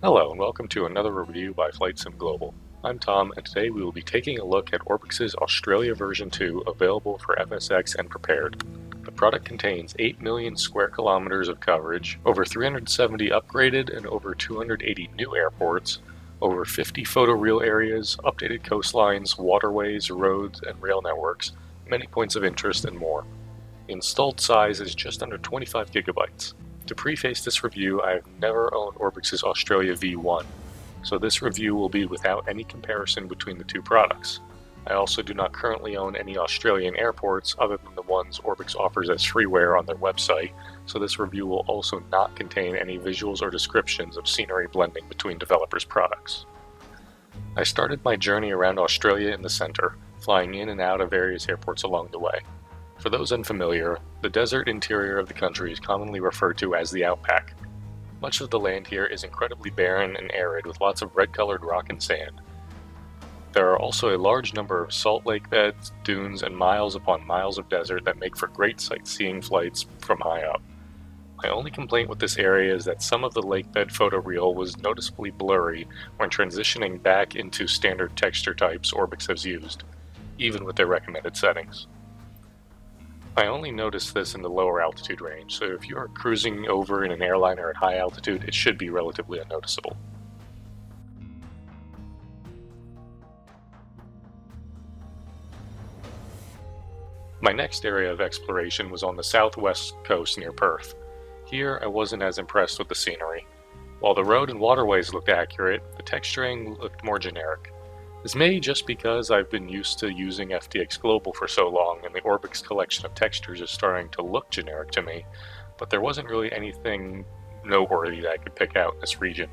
Hello and welcome to another review by Flight Sim Global. I'm Tom and today we will be taking a look at Orbx's Australia version 2 available for FSX and Prepared. The product contains 8 million square kilometers of coverage, over 370 upgraded and over 280 new airports, over 50 photoreal areas, updated coastlines, waterways, roads, and rail networks, many points of interest and more. Installed size is just under 25 gigabytes. To preface this review, I have never owned Orbx's Australia v1, so this review will be without any comparison between the two products. I also do not currently own any Australian airports other than the ones Orbx offers as freeware on their website, so this review will also not contain any visuals or descriptions of scenery blending between developers' products. I started my journey around Australia in the center, flying in and out of various airports along the way. For those unfamiliar, the desert interior of the country is commonly referred to as the outback. Much of the land here is incredibly barren and arid with lots of red-colored rock and sand. There are also a large number of salt lake beds, dunes, and miles upon miles of desert that make for great sightseeing flights from high up. My only complaint with this area is that some of the lakebed photoreal was noticeably blurry when transitioning back into standard texture types Orbx has used, even with their recommended settings. I only noticed this in the lower altitude range, so if you are cruising over in an airliner at high altitude, it should be relatively unnoticeable. My next area of exploration was on the southwest coast near Perth. Here, I wasn't as impressed with the scenery. While the road and waterways looked accurate, the texturing looked more generic. This may just because I've been used to using FTX Global for so long and the Orbx collection of textures is starting to look generic to me, but there wasn't really anything noteworthy that I could pick out in this region.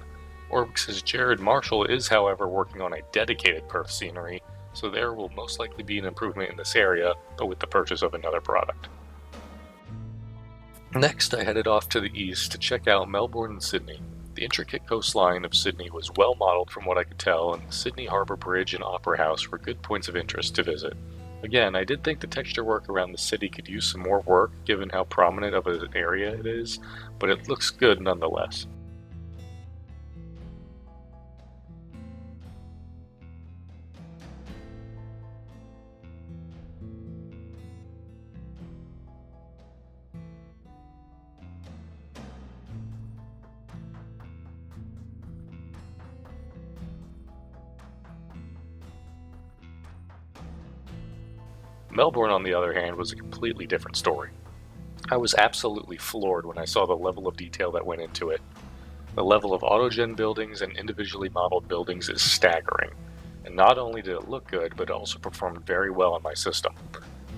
Orbx's Jared Marshall is, however, working on a dedicated Perth scenery, so there will most likely be an improvement in this area, but with the purchase of another product. Next, I headed off to the east to check out Melbourne and Sydney. The intricate coastline of Sydney was well modeled from what I could tell, and the Sydney Harbour Bridge and Opera House were good points of interest to visit. Again, I did think the texture work around the city could use some more work given how prominent of an area it is, but it looks good nonetheless. Melbourne, on the other hand, was a completely different story. I was absolutely floored when I saw the level of detail that went into it. The level of autogen buildings and individually modeled buildings is staggering, and not only did it look good, but it also performed very well on my system.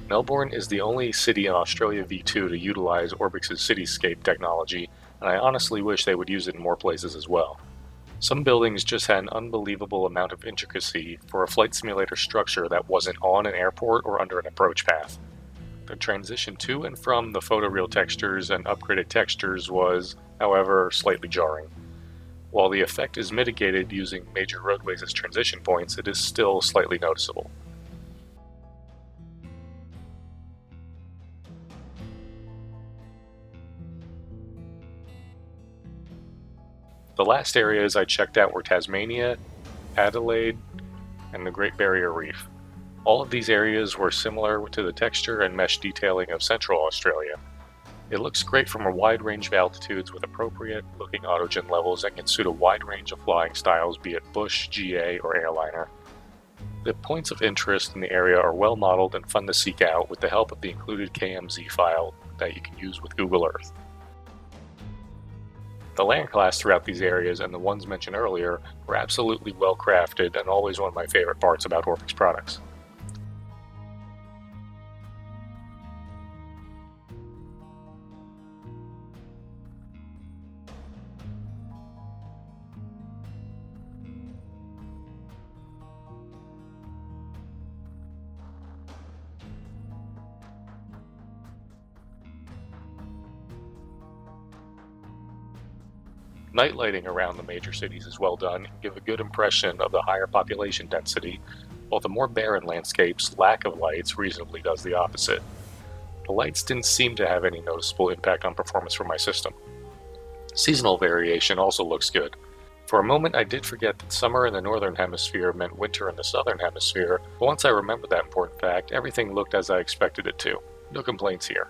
Melbourne is the only city in Australia v2 to utilize Orbx's cityscape technology, and I honestly wish they would use it in more places as well. Some buildings just had an unbelievable amount of intricacy for a flight simulator structure that wasn't on an airport or under an approach path. The transition to and from the photoreal textures and upgraded textures was, however, slightly jarring. While the effect is mitigated using major roadways as transition points, it is still slightly noticeable. The last areas I checked out were Tasmania, Adelaide, and the Great Barrier Reef. All of these areas were similar to the texture and mesh detailing of Central Australia. It looks great from a wide range of altitudes with appropriate looking autogen levels that can suit a wide range of flying styles, be it bush, GA, or airliner. The points of interest in the area are well modeled and fun to seek out with the help of the included KMZ file that you can use with Google Earth. The land class throughout these areas and the ones mentioned earlier were absolutely well crafted and always one of my favorite parts about Orbx products. Night lighting around the major cities is well done and give a good impression of the higher population density, while the more barren landscapes' lack of lights reasonably does the opposite. The lights didn't seem to have any noticeable impact on performance for my system. Seasonal variation also looks good. For a moment I did forget that summer in the northern hemisphere meant winter in the southern hemisphere, but once I remembered that important fact, everything looked as I expected it to. No complaints here.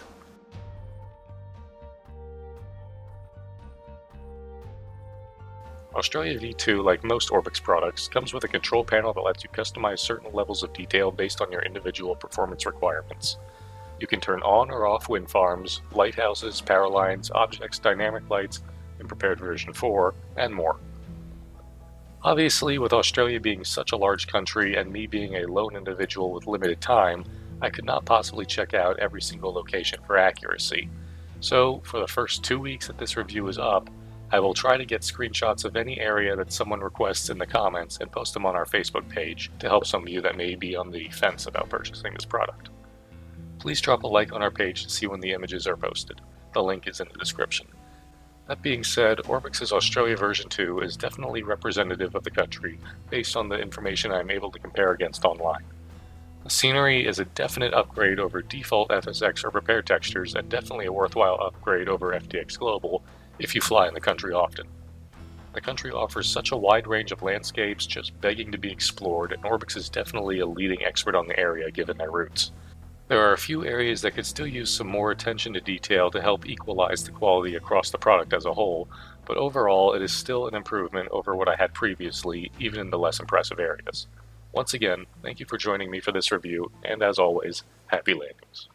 Australia v2, like most Orbx products, comes with a control panel that lets you customize certain levels of detail based on your individual performance requirements. You can turn on or off wind farms, lighthouses, power lines, objects, dynamic lights, in Prepared version 4, and more. Obviously, with Australia being such a large country and me being a lone individual with limited time, I could not possibly check out every single location for accuracy. So, for the first 2 weeks that this review is up, I will try to get screenshots of any area that someone requests in the comments and post them on our Facebook page to help some of you that may be on the fence about purchasing this product. Please drop a like on our page to see when the images are posted. The link is in the description. That being said, Orbx's Australia version 2 is definitely representative of the country based on the information I am able to compare against online. The scenery is a definite upgrade over default FSX or Prepar textures, and definitely a worthwhile upgrade over FTX Global if you fly in the country often. The country offers such a wide range of landscapes just begging to be explored, and Orbx is definitely a leading expert on the area given their roots. There are a few areas that could still use some more attention to detail to help equalize the quality across the product as a whole, but overall it is still an improvement over what I had previously, even in the less impressive areas. Once again, thank you for joining me for this review, and as always, happy landings.